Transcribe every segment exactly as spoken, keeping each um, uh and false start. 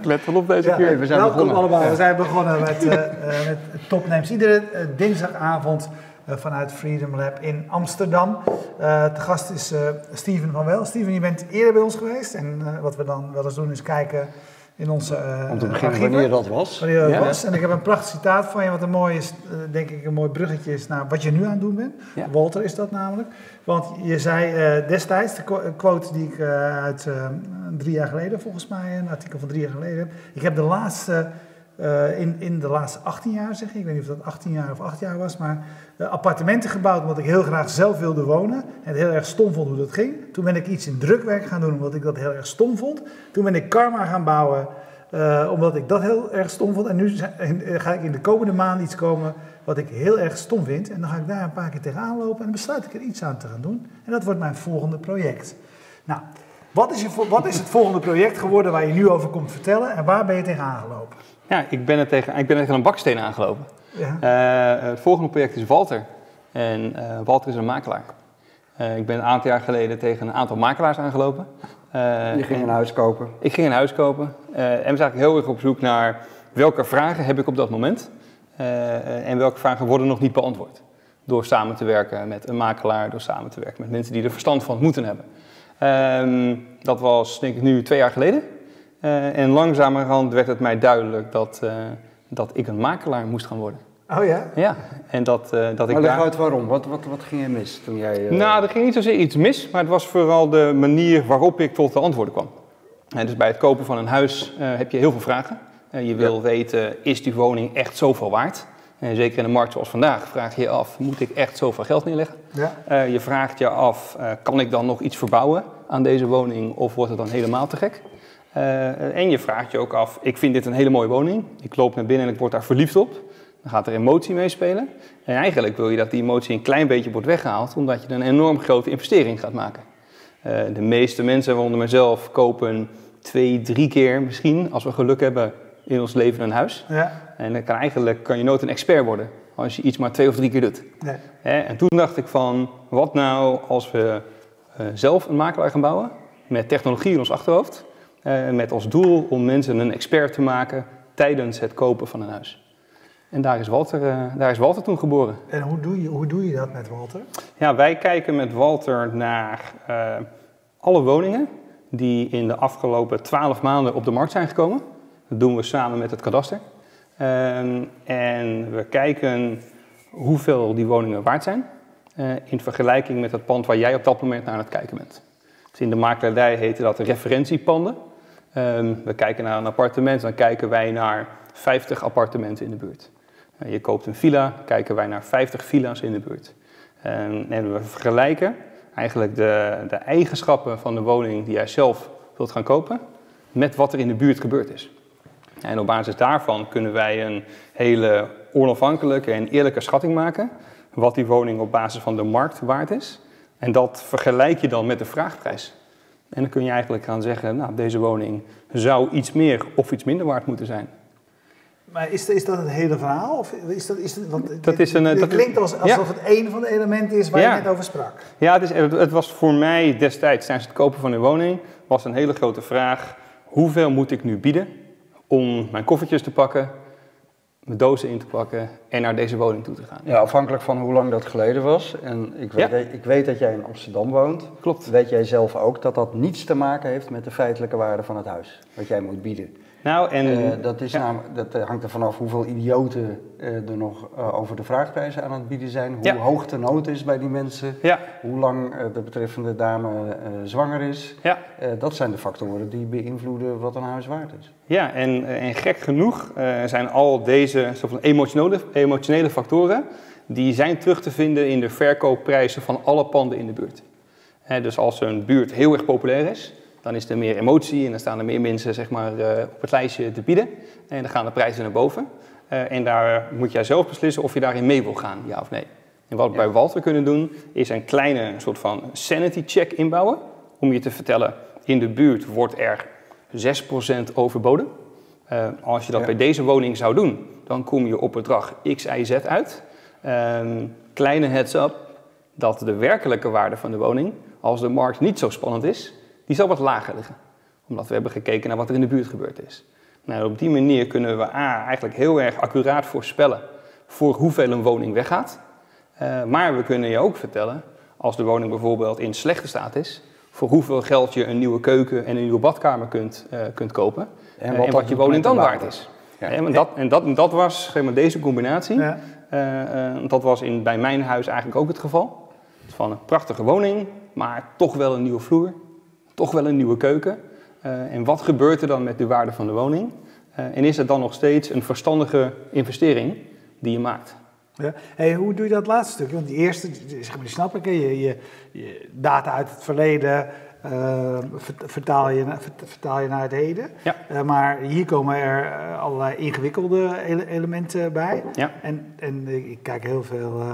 Ik let wel op deze ja, keer. We zijn welkom begonnen. allemaal. We zijn begonnen met, uh, met Topnames. Iedere uh, dinsdagavond uh, vanuit Freedom Lab in Amsterdam. Uh, te gast is uh, Steven van Wel. Steven, je bent eerder bij ons geweest. En uh, wat we dan wel eens doen is kijken in onze uh, Om te beginnen archieven, wanneer dat was. Wanneer dat ja. was. En ik heb een prachtig citaat van je. Wat een mooi, is, uh, denk ik, een mooi bruggetje is naar wat je nu aan het doen bent. Ja. Walter is dat namelijk. Want je zei uh, destijds, de quote die ik uh, uit... Uh, drie jaar geleden volgens mij, een artikel van drie jaar geleden. Ik heb de laatste, uh, in, in de laatste achttien jaar zeg ik, ik weet niet of dat achttien jaar of acht jaar was, maar uh, appartementen gebouwd omdat ik heel graag zelf wilde wonen. En het heel erg stom vond hoe dat ging. Toen ben ik iets in drukwerk gaan doen omdat ik dat heel erg stom vond. Toen ben ik Karma gaan bouwen uh, omdat ik dat heel erg stom vond. En nu ga ik in de komende maand iets komen wat ik heel erg stom vind. En dan ga ik daar een paar keer tegenaan lopen en dan besluit ik er iets aan te gaan doen. En dat wordt mijn volgende project. Nou... Wat is, je, wat is het volgende project geworden waar je nu over komt vertellen en waar ben je tegen aangelopen? Ja, ik ben er tegen, ik ben er tegen een baksteen aangelopen. Ja. Uh, het volgende project is Walter. En uh, Walter is een makelaar. Uh, ik ben een aantal jaar geleden tegen een aantal makelaars aangelopen. Uh, je ging een huis kopen? Ik ging een huis kopen. Uh, en we zijn eigenlijk heel erg op zoek naar welke vragen heb ik op dat moment. Uh, en welke vragen worden nog niet beantwoord. Door samen te werken met een makelaar, door samen te werken met mensen die er verstand van moeten hebben. Um, dat was denk ik nu twee jaar geleden. Uh, en langzamerhand werd het mij duidelijk dat, uh, dat ik een makelaar moest gaan worden. Oh ja? Ja. En dat, uh, dat maar ik leg daar... uit waarom. Wat, wat, wat ging er mis toen jij... Uh... Nou, er ging niet zozeer iets mis, maar het was vooral de manier waarop ik tot de antwoorden kwam. En dus bij het kopen van een huis uh, heb je heel veel vragen. Uh, je wil ja. weten, is die woning echt zoveel waard? En zeker in een markt zoals vandaag vraag je je af, moet ik echt zoveel geld neerleggen? Ja. Uh, je vraagt je af, uh, kan ik dan nog iets verbouwen aan deze woning of wordt het dan helemaal te gek? Uh, en je vraagt je ook af, ik vind dit een hele mooie woning. Ik loop naar binnen en ik word daar verliefd op. Dan gaat er emotie meespelen. En eigenlijk wil je dat die emotie een klein beetje wordt weggehaald, omdat je een enorm grote investering gaat maken. Uh, de meeste mensen, waaronder mezelf, kopen twee, drie keer misschien, als we geluk hebben, in ons leven een huis. Ja. En dan kan eigenlijk kan je nooit een expert worden als je iets maar twee of drie keer doet. Nee. En toen dacht ik van, wat nou als we zelf een makelaar gaan bouwen met technologie in ons achterhoofd. Met als doel om mensen een expert te maken tijdens het kopen van een huis. En daar is Walter, daar is Walter toen geboren. En hoe doe je, hoe doe je dat met Walter? Ja, wij kijken met Walter naar uh, alle woningen die in de afgelopen twaalf maanden op de markt zijn gekomen. Dat doen we samen met het kadaster. Uh, en we kijken hoeveel die woningen waard zijn uh, in vergelijking met het pand waar jij op dat moment naar aan het kijken bent. Dus in de makelaardij heette dat referentiepanden. Um, we kijken naar een appartement, dan kijken wij naar vijftig appartementen in de buurt. Uh, je koopt een villa, kijken wij naar vijftig villa's in de buurt. Um, en we vergelijken eigenlijk de, de eigenschappen van de woning die jij zelf wilt gaan kopen met wat er in de buurt gebeurd is. En op basis daarvan kunnen wij een hele onafhankelijke en eerlijke schatting maken wat die woning op basis van de markt waard is. En dat vergelijk je dan met de vraagprijs. En dan kun je eigenlijk gaan zeggen, nou, deze woning zou iets meer of iets minder waard moeten zijn. Maar is, is dat het hele verhaal? Of is dat, is dat, want dat dit, is een, dit dat klinkt als, alsof ja. het één van de elementen is waar ja. je net over sprak. Ja, het, is, het was voor mij destijds tijdens het kopen van een woning was een hele grote vraag, hoeveel moet ik nu bieden? Om mijn koffertjes te pakken, mijn dozen in te pakken en naar deze woning toe te gaan. Ja, afhankelijk van hoe lang dat geleden was. En ik weet, ja. ik weet dat jij in Amsterdam woont. Klopt. Weet jij zelf ook dat dat niets te maken heeft met de feitelijke waarde van het huis, wat jij moet bieden? Nou, en uh, dat, is ja. namelijk, dat hangt er vanaf hoeveel idioten uh, er nog uh, over de vraagprijzen aan het bieden zijn. Hoe ja. hoog de nood is bij die mensen. Ja. Hoe lang uh, de betreffende dame uh, zwanger is. Ja. Uh, dat zijn de factoren die beïnvloeden wat een huis waard is. Ja, en, en gek genoeg uh, zijn al deze soort van emotionele, emotionele factoren, die zijn terug te vinden in de verkoopprijzen van alle panden in de buurt. Hè, dus als een buurt heel erg populair is, dan is er meer emotie en dan staan er meer mensen zeg maar, op het lijstje te bieden. En dan gaan de prijzen naar boven. En daar moet jij zelf beslissen of je daarin mee wil gaan, ja of nee. En wat we ja. bij Walter kunnen doen, is een kleine soort van sanity check inbouwen. Om je te vertellen, in de buurt wordt er zes procent overboden. Als je dat ja. bij deze woning zou doen, dan kom je op bedrag X, Y, Z uit. Kleine heads up. dat de werkelijke waarde van de woning, als de markt niet zo spannend is, die zal wat lager liggen. Omdat we hebben gekeken naar wat er in de buurt gebeurd is. Nou, op die manier kunnen we A, eigenlijk heel erg accuraat voorspellen voor hoeveel een woning weggaat. Uh, maar we kunnen je ook vertellen, als de woning bijvoorbeeld in slechte staat is, voor hoeveel geld je een nieuwe keuken en een nieuwe badkamer kunt, uh, kunt kopen. En wat, uh, en wat je woning dan waard is. Ja. Ja, en dat, en dat, dat was, zeg maar, deze combinatie. Ja. Uh, uh, dat was in, bij mijn huis eigenlijk ook het geval. Van een prachtige woning, maar toch wel een nieuwe vloer. Toch wel een nieuwe keuken. Uh, en wat gebeurt er dan met de waarde van de woning? Uh, en is het dan nog steeds een verstandige investering die je maakt? Ja. Hey, hoe doe je dat laatste stuk? Want die eerste, zeg maar, die snap ik. Je, je, je data uit het verleden uh, vertaal, je, vertaal je naar het heden. Ja. Uh, maar hier komen er allerlei ingewikkelde ele elementen bij. Ja. En, en ik kijk heel veel uh,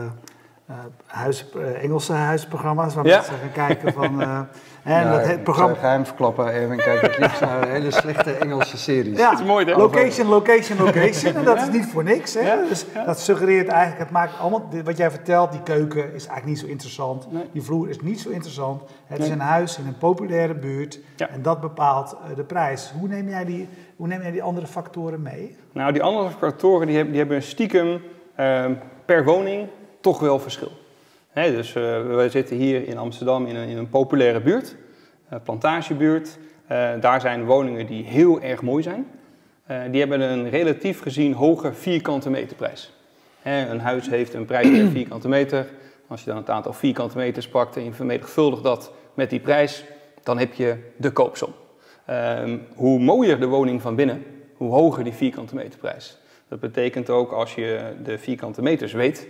uh, huis, uh, Engelse huisprogramma's waar ja. mensen gaan kijken van... Uh, En ja, dat het programma... Ik zou geheim verklappen, even kijk het liefst naar hele slechte Engelse series. Ja, dat is mooi, hè? Location, location, location. En dat ja. is niet voor niks, hè? Ja. Dus ja. dat suggereert eigenlijk, het maakt allemaal... Wat jij vertelt, die keuken is eigenlijk niet zo interessant. Nee. Die vloer is niet zo interessant. Het nee. is een huis in een populaire buurt. Ja. En dat bepaalt de prijs. Hoe neem jij die, hoe neem jij die andere factoren mee? Nou, die andere factoren die hebben, die hebben stiekem uh, per woning toch wel verschil. He, dus uh, wij zitten hier in Amsterdam in een, in een populaire buurt, uh, plantagebuurt. Uh, daar zijn woningen die heel erg mooi zijn. Uh, die hebben een relatief gezien hoge vierkante meterprijs. He, een huis heeft een prijs per vierkante meter. Als je dan het aantal vierkante meters pakt en je vermenigvuldigt dat met die prijs, dan heb je de koopsom. Uh, hoe mooier de woning van binnen, hoe hoger die vierkante meterprijs. Dat betekent ook als je de vierkante meters weet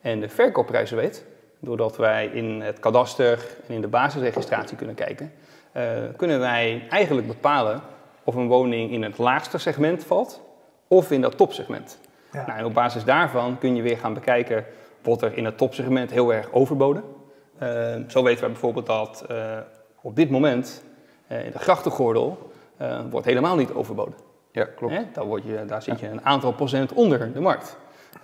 en de verkoopprijzen weet, doordat wij in het kadaster en in de basisregistratie kunnen kijken, uh, kunnen wij eigenlijk bepalen of een woning in het laagste segment valt of in dat topsegment. Ja. Nou, en op basis daarvan kun je weer gaan bekijken wat er in het topsegment heel erg overboden. Uh, zo weten wij bijvoorbeeld dat uh, op dit moment uh, in de grachtengordel uh, wordt helemaal niet overboden. Ja, klopt. Hè? Daar, word je, daar zit je een aantal procent onder de markt.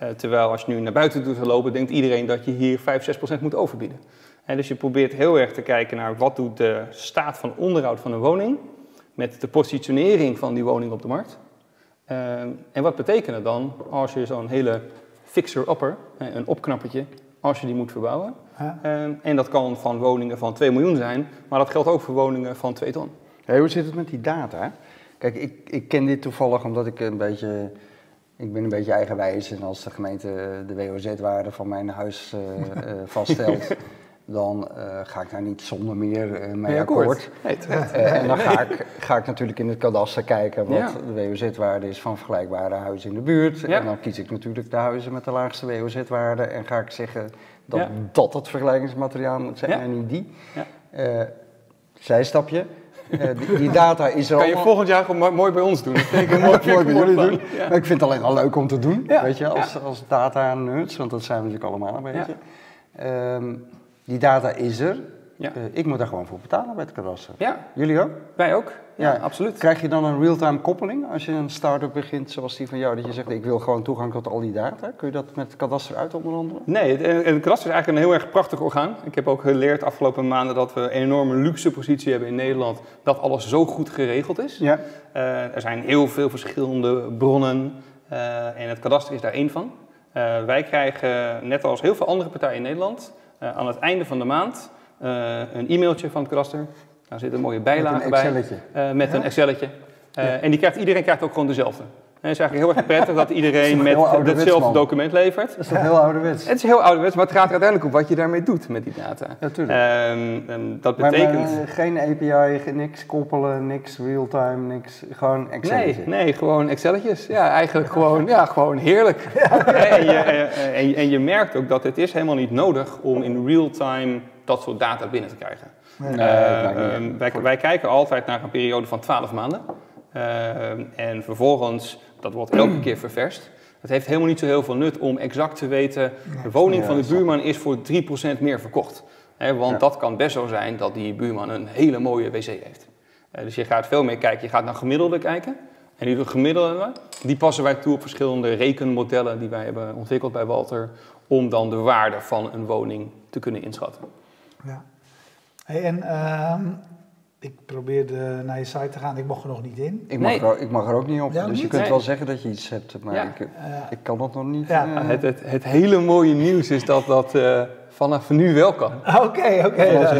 Uh, terwijl als je nu naar buiten doet lopen, denkt iedereen dat je hier vijf, zes procent moet overbieden. En dus je probeert heel erg te kijken naar wat doet de staat van onderhoud van een woning met de positionering van die woning op de markt. Uh, en wat betekent het dan als je zo'n hele fixer-upper, een opknappertje, als je die moet verbouwen. Huh? Uh, en dat kan van woningen van twee miljoen zijn, maar dat geldt ook voor woningen van twee ton. Hey, hoe zit het met die data? Kijk, ik, ik ken dit toevallig omdat ik een beetje... Ik ben een beetje eigenwijs en als de gemeente de W O Z-waarde van mijn huis uh, uh, vaststelt, dan uh, ga ik daar niet zonder meer uh, mee ja, akkoord. Nee, uh, en dan ga ik, ga ik natuurlijk in het kadaster kijken wat ja. de W O Z-waarde is van vergelijkbare huizen in de buurt. Ja. En dan kies ik natuurlijk de huizen met de laagste W O Z-waarde en ga ik zeggen dat ja. dat het vergelijkingsmateriaal moet zijn ja. en niet die. Ja. Uh, zijstapje. Uh, die, die data is er. Kan je allemaal... volgend jaar gewoon mooi bij ons doen. Dat kan ik mooi, mooi bij jullie doen. Ja. Maar ik vind het alleen al leuk om te doen, ja. weet je, als, ja. als data nerds, want dat zijn we natuurlijk allemaal een beetje. Ja. Um, die data is er. Ja. Uh, ik moet daar gewoon voor betalen bij het kadaster. Ja. Jullie ook? Wij ook. Ja, ja, absoluut. Krijg je dan een real-time koppeling als je een start-up begint zoals die van jou, dat je zegt ik wil gewoon toegang tot al die data? Kun je dat met het kadaster uit onderhandelen? Nee, het, het kadaster is eigenlijk een heel erg prachtig orgaan. Ik heb ook geleerd afgelopen maanden dat we een enorme luxe positie hebben in Nederland, dat alles zo goed geregeld is. Ja. Uh, er zijn heel veel verschillende bronnen uh, en het kadaster is daar één van. Uh, wij krijgen, net als heel veel andere partijen in Nederland, uh, aan het einde van de maand uh, een e-mailtje van het kadaster. Daar zit een mooie bijlage bij. Met een Excelletje. Bij, uh, met ja? een Excelletje. Uh, ja. En die krijgt, iedereen krijgt ook gewoon dezelfde. En het is eigenlijk heel erg prettig dat iedereen met hetzelfde document levert. Dat is toch ja. heel ouderwets? Het is heel ouderwets, maar het gaat uiteindelijk om wat je daarmee doet met die data. Natuurlijk. Ja, um, um, dat betekent... Maar, maar, uh, geen A P I, niks koppelen, niks real-time, niks... Gewoon Excelletjes. Nee, nee, gewoon Excelletjes. Ja, eigenlijk gewoon, ja, gewoon heerlijk. Ja. En, je, en, en, en je merkt ook dat het is helemaal niet nodig om in real-time dat soort data binnen te krijgen. Nee, nee, uh, uh, wij, wij kijken altijd naar een periode van twaalf maanden. Uh, en vervolgens, dat wordt elke keer ververst. Het heeft helemaal niet zo heel veel nut om exact te weten... de woning van de buurman is voor drie procent meer verkocht. He, want ja. dat kan best zo zijn dat die buurman een hele mooie wc heeft. Uh, dus je gaat veel meer kijken. Je gaat naar gemiddelde kijken. En die gemiddelde, die passen wij toe op verschillende rekenmodellen... die wij hebben ontwikkeld bij Walter... om dan de waarde van een woning te kunnen inschatten. Ja. Hey, en uh, ik probeerde naar je site te gaan, ik mocht er nog niet in. Ik mag, nee. er, ik mag er ook niet op, ja, dus niet? je kunt nee. wel zeggen dat je iets hebt, maar ja. ik, uh, ik kan dat nog niet. Ja. Uh, het, het, het hele mooie nieuws is dat dat uh, vanaf nu wel kan. Oké, okay, oké. Okay, ja.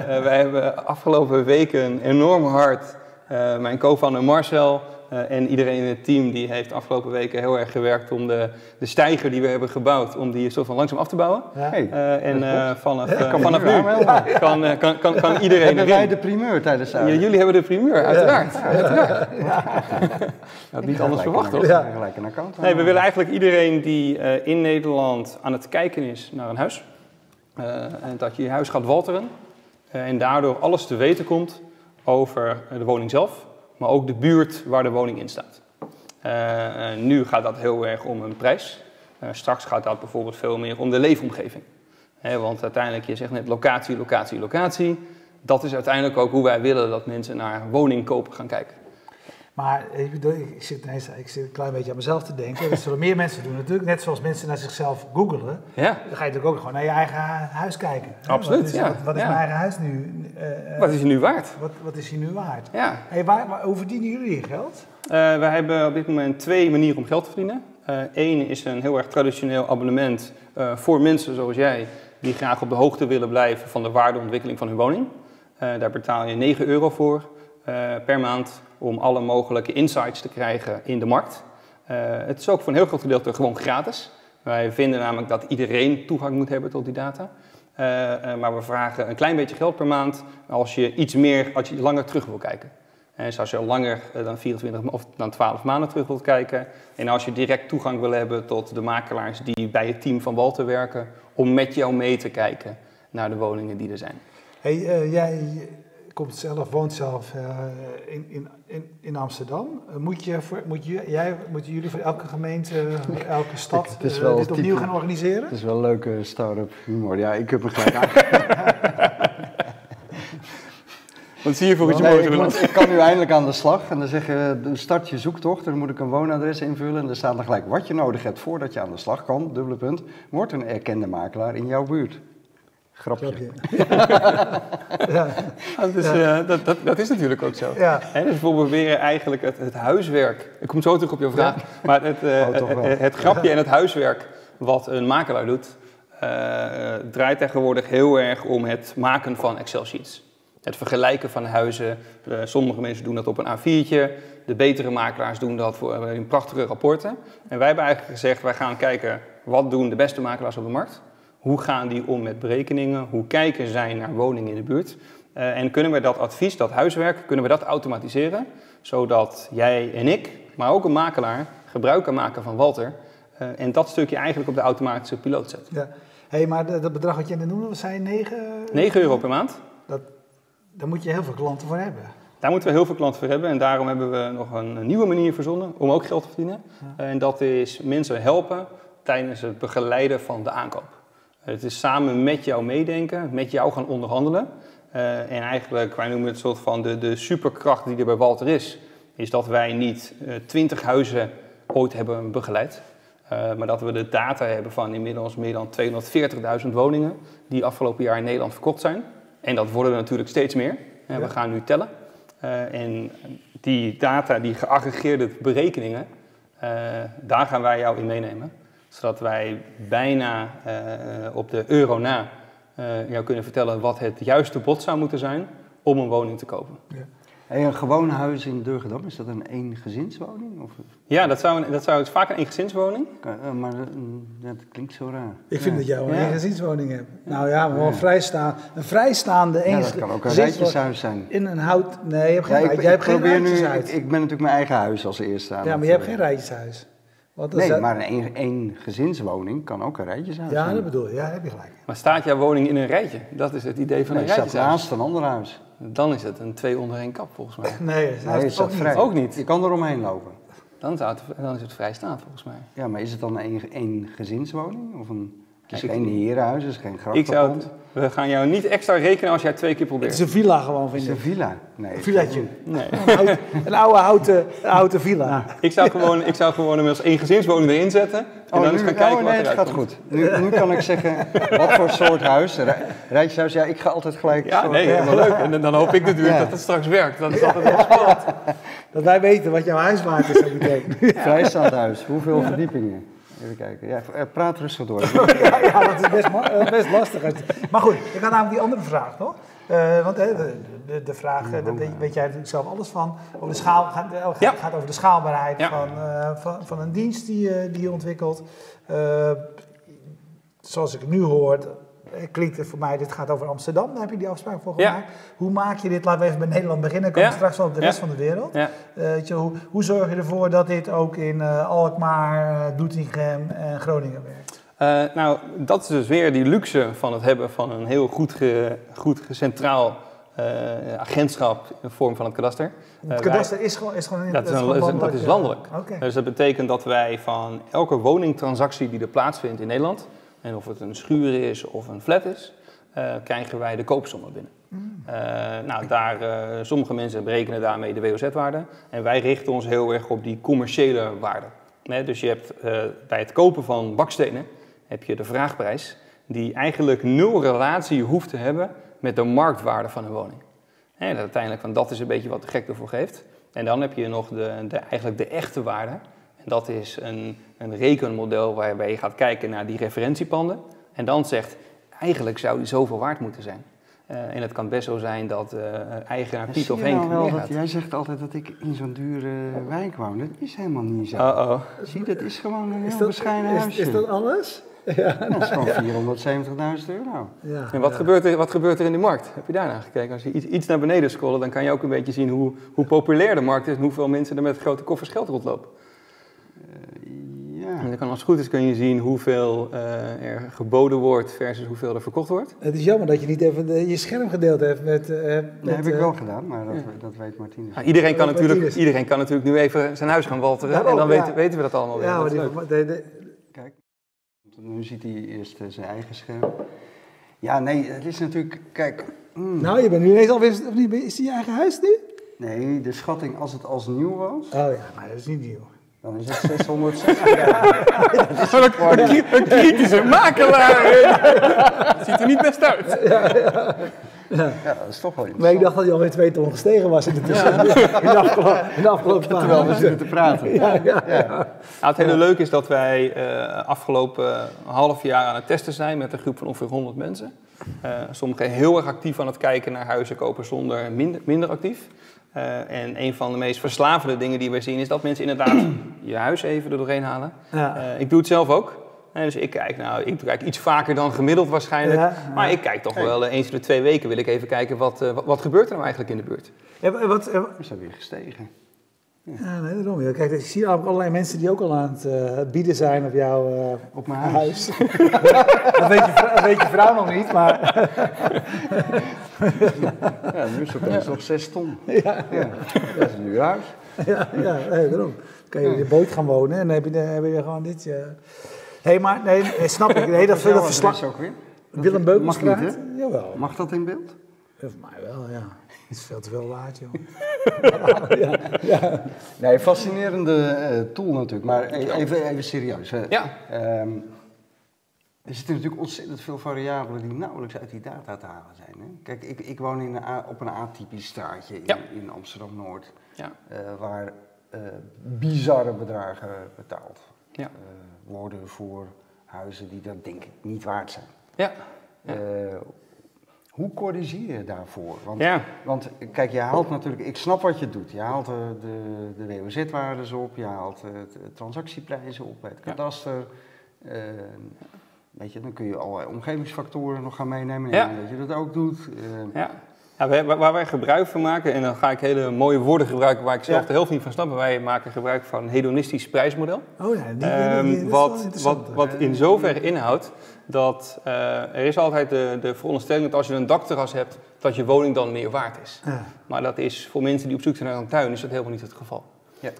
uh, wij hebben afgelopen weken enorm hard, uh, mijn co-founder Marcel... Uh, en iedereen in het team die heeft afgelopen weken heel erg gewerkt om de, de steiger die we hebben gebouwd, om die soort van langzaam af te bouwen. Ja. Hey, uh, en uh, vanaf, ja, uh, vanaf nu ja, ja. Kan, uh, kan, kan, kan iedereen Hebben erin. wij de primeur tijdens de avond? Ja, jullie hebben de primeur, uiteraard. Ja. uiteraard. Ja. Ja. Dat niet anders verwacht, toch? Ja. Nee, we willen eigenlijk iedereen die uh, in Nederland aan het kijken is naar een huis. Uh, en dat je je huis gaat walteren. Uh, en daardoor alles te weten komt over de woning zelf. Maar ook de buurt waar de woning in staat. Uh, nu gaat dat heel erg om een prijs. Uh, straks gaat dat bijvoorbeeld veel meer om de leefomgeving. He, want uiteindelijk, je zegt net locatie, locatie, locatie. Dat is uiteindelijk ook hoe wij willen dat mensen naar woningkopen gaan kijken. Maar ik, bedoel, ik, zit ineens, ik zit een klein beetje aan mezelf te denken. Dat zullen meer mensen doen natuurlijk. Net zoals mensen naar zichzelf googelen. Ja. Dan ga je natuurlijk ook gewoon naar je eigen huis kijken. Absoluut, wat is, ja. Wat, wat is ja. mijn eigen huis nu? Uh, wat is hij nu waard? Wat, wat is hij nu waard? Ja. Hey, waar, waar, hoe verdienen jullie je geld? Uh, wij hebben op dit moment twee manieren om geld te verdienen. Eén uh, is een heel erg traditioneel abonnement uh, voor mensen zoals jij... die graag op de hoogte willen blijven van de waardeontwikkeling van hun woning. Uh, daar betaal je negen euro voor uh, per maand... om alle mogelijke insights te krijgen in de markt. Uh, het is ook voor een heel groot gedeelte gewoon gratis. Wij vinden namelijk dat iedereen toegang moet hebben tot die data. Uh, uh, maar we vragen een klein beetje geld per maand als je iets meer, als je langer terug wil kijken. En dus als je langer uh, dan vierentwintig of dan twaalf maanden terug wilt kijken. En als je direct toegang wil hebben tot de makelaars die bij het team van Walter werken, om met jou mee te kijken naar de woningen die er zijn. Hey, uh, jij... Komt zelf, woont zelf uh, in, in, in Amsterdam. Moet, je voor, moet, je, jij, moet jullie voor elke gemeente, voor elke stad ik, uh, dit opnieuw type, gaan organiseren? Het is wel leuke start-up humor. Ja, ik heb me gelijk aan. Wat zie je voor iets moois? Nee, ik, ik kan nu eindelijk aan de slag. En dan zeg je, start je zoektocht. Dan moet ik een woonadres invullen. En dan staat dan gelijk wat je nodig hebt voordat je aan de slag kan. Dubbele punt. Wordt een erkende makelaar in jouw buurt. Grapje. Ja. Dus, ja. Uh, dat, dat, dat is natuurlijk ook zo. Ja. He, dus we proberen eigenlijk het, het huiswerk... Ik kom zo terug op jouw vraag. Ja. Maar het, uh, oh, het, het, het grapje en het huiswerk wat een makelaar doet... Uh, draait tegenwoordig heel erg om het maken van Excel-sheets. Het vergelijken van huizen. Uh, sommige mensen doen dat op een A viertje. De betere makelaars doen dat voor, in prachtige rapporten. En wij hebben eigenlijk gezegd... wij gaan kijken wat doen de beste makelaars op de markt... Hoe gaan die om met berekeningen? Hoe kijken zij naar woningen in de buurt? Uh, en kunnen we dat advies, dat huiswerk, kunnen we dat automatiseren? Zodat jij en ik, maar ook een makelaar, gebruik kan maken van Walter. Uh, en dat stukje eigenlijk op de automatische piloot zet. Ja. Hey, maar dat bedrag wat je net noemde, was zei negen euro per maand. Dat, daar moet je heel veel klanten voor hebben. Daar moeten we heel veel klanten voor hebben. En daarom hebben we nog een nieuwe manier verzonnen om ook geld te verdienen. Ja. Uh, en dat is mensen helpen tijdens het begeleiden van de aankoop. Het is samen met jou meedenken, met jou gaan onderhandelen. Uh, en eigenlijk, wij noemen het soort van de, de superkracht die er bij Walter is... is dat wij niet twintig uh, huizen ooit hebben begeleid... Uh, maar dat we de data hebben van inmiddels meer dan tweehonderdveertigduizend woningen... die afgelopen jaar in Nederland verkocht zijn. En dat worden er natuurlijk steeds meer. Uh, ja. We gaan nu tellen. Uh, en die data, die geaggregeerde berekeningen... Uh, daar gaan wij jou in meenemen. Zodat wij bijna uh, op de euro na uh, jou kunnen vertellen wat het juiste bod zou moeten zijn om een woning te kopen. Ja. Hey, een gewoon huis in Durgedam, is dat een eengezinswoning? Of... Ja, dat zou, dat zou vaak een eengezinswoning. Uh, maar dat, dat klinkt zo raar. Ik vind ja. dat jou een ja. eengezinswoning hebt. Ja. Nou ja, gewoon ja. vrijstaan, een vrijstaande eengezinswoning. Ja, dat kan ook een rijtjeshuis zijn. In een hout... Nee, je hebt geen, ja, ik, jij hebt geen rijtjeshuis. Ik, ik ben natuurlijk mijn eigen huis als eerste aan. Ja, maar je hebt geen rijtjeshuis. Nee, dat... maar een eengezinswoning kan ook een rijtjeshuis zijn. Ja, dat bedoel je. Ja, heb je gelijk. Maar staat jouw woning in een rijtje? Dat is het idee van nee, een rijtjeshuis. Staat naast een ander huis. Dan is het een twee onder één kap volgens mij. Nee, dat is, nee, is ook, dat vrij. ook niet. Je kan er omheen lopen. Dan, zou het, dan is het vrijstaand volgens mij. Ja, maar is het dan een eengezinswoning? Of een... Dus geen herenhuis, is geen grachtengrond. We gaan jou niet extra rekenen als jij twee keer probeert. Het is een villa gewoon, vind ik. Het is een villa. Nee, een village. Nee. Een, oude, een oude houten, een houten villa. Nou, ik zou gewoon, ik zou gewoon hem als eengezinswoning erin zetten. En oh, dan eens gaan kijken oh, nee, wat eruit komt. Gaat goed. Nu, nu kan ik zeggen, wat voor soort huis. Rijtjeshuis, ja, ik ga altijd gelijk... Ja, soort, nee, helemaal ja. leuk. En dan hoop ik natuurlijk ja. dat het straks werkt. Dat is altijd wel spannend. Dat wij weten wat jouw huismaat is, dat betekent. Vrijstaand huis, hoeveel ja. verdiepingen? Even kijken. Ja, praat rustig door. ja, ja, dat is best, best lastig. Maar goed, ik had namelijk die andere vraag, toch? Uh, want de, de, de vraag, daar weet, weet jij natuurlijk zelf alles van. Over de schaal, gaat, ja. gaat over de schaalbaarheid ja. van, uh, van, van een dienst die, uh, die je ontwikkelt. Uh, zoals ik het nu hoor, klinkt het voor mij, dit gaat over Amsterdam. Daar heb je die afspraak voor gemaakt. Ja. Hoe maak je dit, laten we even bij Nederland beginnen. Komen ja. straks wel op de rest ja. van de wereld. Ja. Uh, je, hoe, hoe zorg je ervoor dat dit ook in uh, Alkmaar, Doetinchem en Groningen werkt? Uh, nou, dat is dus weer die luxe van het hebben van een heel goed, ge, goed centraal uh, agentschap in de vorm van het kadaster. Uh, het kadaster wij, is gewoon, is gewoon, dat is gewoon landelijk? Dat is landelijk. Uh, okay. Dus dat betekent dat wij van elke woningtransactie die er plaatsvindt in Nederland, en of het een schuur is of een flat is, uh, krijgen wij de koopsommen binnen. Mm. Uh, nou, daar, uh, sommige mensen berekenen daarmee de W O Z-waarde. En wij richten ons heel erg op die commerciële waarde. Nee, dus je hebt uh, bij het kopen van bakstenen heb je de vraagprijs, die eigenlijk nul relatie hoeft te hebben met de marktwaarde van een woning. En uiteindelijk, want dat is een beetje wat de gek ervoor geeft. En dan heb je nog de, de, eigenlijk de echte waarde. En dat is een, een rekenmodel waarbij je gaat kijken naar die referentiepanden. En dan zegt, eigenlijk zou die zoveel waard moeten zijn. Uh, en het kan best zo zijn dat uh, eigenaar Piet of Henk nou dat, jij zegt altijd dat ik in zo'n dure wijk woon. Dat is helemaal niet zo. Uh-oh. Zie, dat is gewoon een heel bescheiden huisje. Is, is dat alles? Ja, nou, dat is gewoon vierhonderdzeventigduizend euro. Ja, en wat, ja. gebeurt er, wat gebeurt er in de markt? Heb je daarna gekeken? Als je iets, iets naar beneden scrollt, dan kan je ook een beetje zien hoe, hoe populair de markt is en hoeveel mensen er met grote koffers geld rondlopen. Ja. En dan kan, als het goed is kun je zien hoeveel uh, er geboden wordt versus hoeveel er verkocht wordt. Het is jammer dat je niet even de, je scherm gedeeld hebt met... Uh, met dat heb ik wel uh, gedaan, maar dat, ja. dat weet Martinus. Ah, iedereen, kan natuurlijk, iedereen kan natuurlijk nu even zijn huis gaan walteren. Daarom, en dan ja. weten, weten we dat allemaal weer. Ja, maar die, de, de, kijk, nu ziet hij eerst uh, zijn eigen scherm. Ja, nee, het is natuurlijk... Kijk. Mm. Nou, je bent nu ineens alweer... Of niet, is het je eigen huis nu? Nee, de schatting als het als nieuw was... Oh ja, maar dat is niet nieuw. Dan is het zeshonderdzestig. Een kritische makelaar. Dat ziet er niet best uit. Ja, ja. Ja. Ja, dat is toch wel interessant. Maar ik dacht dat hij alweer twee ton gestegen was in de tussentijd. Ja. In de afgelopen, in de afgelopen ja, terwijl we zitten te praten. Ja, ja, ja. Ja. Nou, het hele leuke is dat wij uh, afgelopen half jaar aan het testen zijn met een groep van ongeveer honderd mensen. Uh, sommigen heel erg actief aan het kijken naar huizen kopen, zonder minder, minder actief. Uh, en een van de meest verslavende dingen die wij zien is dat mensen inderdaad je huis even er doorheen halen. Ja. Uh, ik doe het zelf ook. Uh, dus ik kijk, nou, ik kijk iets vaker dan gemiddeld waarschijnlijk. Ja, ja. Maar ik kijk toch hey. wel uh, eens in de twee weken wil ik even kijken wat, uh, wat, wat gebeurt er nou eigenlijk in de buurt. Ja, wat, uh, we zijn weer gestegen. Ja, ja nee, daarom. Kijk, ik zie allerlei mensen die ook al aan het, uh, het bieden zijn op jouw uh, op mijn huis. Dat weet je, weet je vrouw nog niet, maar... ja, nu is het opeens nog zes ton. Ja, ja. Ja, dat is een duur huis. Ja, ja nee, daarom. Kan je in de boot gaan wonen en dan heb je, heb je gewoon dit... Uh... Hey, maar, nee, snap ik. Nee, dat veel verslag... ook weer. Willem Beuk mag niet, hè? Jawel. Mag dat in beeld? Ja, voor mij wel, ja. Het is veel te veel waard, joh. ja, ja. Nee, fascinerende uh, tool natuurlijk, maar even, even serieus. Hè. Ja. Um, er zitten natuurlijk ontzettend veel variabelen die nauwelijks uit die data te halen zijn. Hè? Kijk, ik, ik woon in een A, op een atypisch straatje in, ja. in Amsterdam-Noord, ja. uh, waar uh, bizarre bedragen betaald ja. uh, worden voor huizen die dat denk ik niet waard zijn. Ja. Ja. Uh, Hoe corrigeer je daarvoor? Want, ja. want kijk, je haalt natuurlijk, ik snap wat je doet. Je haalt de, de, de W O Z-waardes op, je haalt de, de transactieprijzen op bij het kadaster. Ja. Uh, weet je, dan kun je allerlei omgevingsfactoren nog gaan meenemen. Ja. En dat je dat ook doet. Uh, ja. Ja, waar wij gebruik van maken, en dan ga ik hele mooie woorden gebruiken waar ik zelf ja. de helft niet van snap, maar wij maken gebruik van een hedonistisch prijsmodel. Oh ja, die, die, die, um, wat, wat, wat in zoverre inhoudt dat uh, er is altijd de, de veronderstelling dat als je een dakterras hebt, dat je woning dan meer waard is. Ja. Maar dat is voor mensen die op zoek zijn naar een tuin, is dat helemaal niet het geval. Ja.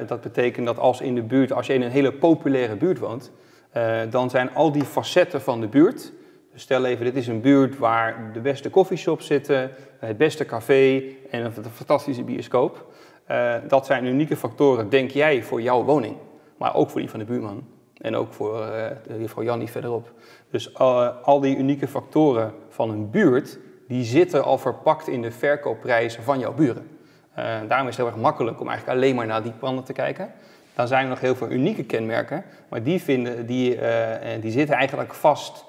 Uh, dat betekent dat als in de buurt, als je in een hele populaire buurt woont, Uh, dan zijn al die facetten van de buurt. Dus stel even, dit is een buurt waar de beste coffeeshops zitten, het beste café en een fantastische bioscoop. Uh, dat zijn unieke factoren, denk jij, voor jouw woning. Maar ook voor die van de buurman. En ook voor uh, de juffrouw Jannie verderop. Dus uh, al die unieke factoren van een buurt, die zitten al verpakt in de verkoopprijzen van jouw buren. Uh, daarom is het heel erg makkelijk om eigenlijk alleen maar naar die panden te kijken. Dan zijn er nog heel veel unieke kenmerken, maar die, vinden, die, uh, die zitten eigenlijk vast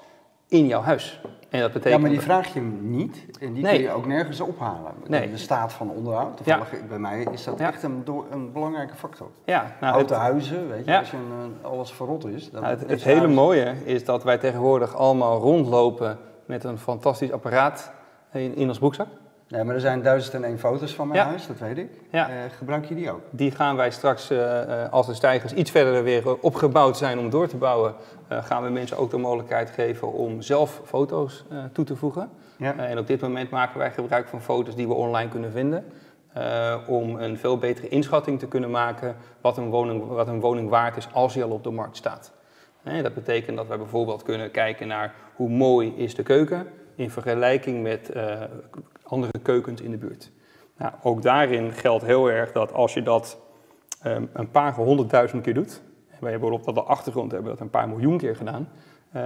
in jouw huis. En dat betekent ja, maar die vraag je hem niet en die nee. kun je ook nergens ophalen. Nee. De staat van onderhoud, toevallig ja. bij mij, is dat ja. echt een, door, een belangrijke factor. Ja, nou, houten het, huizen, weet je, ja. als je een, alles verrot is. Dan nou, het het, het hele mooie is dat wij tegenwoordig allemaal rondlopen met een fantastisch apparaat in, in ons broekzak. Nee, maar er zijn duizend en één foto's van mijn ja. huis, dat weet ik. Ja. Uh, gebruik je die ook? Die gaan wij straks, uh, als de stijgers iets verder weer opgebouwd zijn om door te bouwen, uh, gaan we mensen ook de mogelijkheid geven om zelf foto's uh, toe te voegen. Ja. Uh, en op dit moment maken wij gebruik van foto's die we online kunnen vinden. Uh, om een veel betere inschatting te kunnen maken wat een woning, wat een woning waard is als die al op de markt staat. Uh, dat betekent dat wij bijvoorbeeld kunnen kijken naar hoe mooi is de keuken in vergelijking met uh, andere keukens in de buurt. Nou, ook daarin geldt heel erg dat als je dat um, een paar honderdduizend keer doet, en wij hebben op dat de achtergrond hebben dat een paar miljoen keer gedaan, uh,